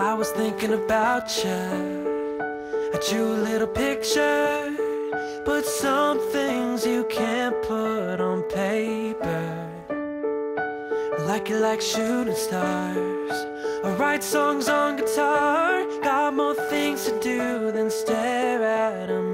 I was thinking about you. I drew a little picture, but some things you can't put on paper. Like you like shooting stars, I write songs on guitar. Got more things to do than stare at them.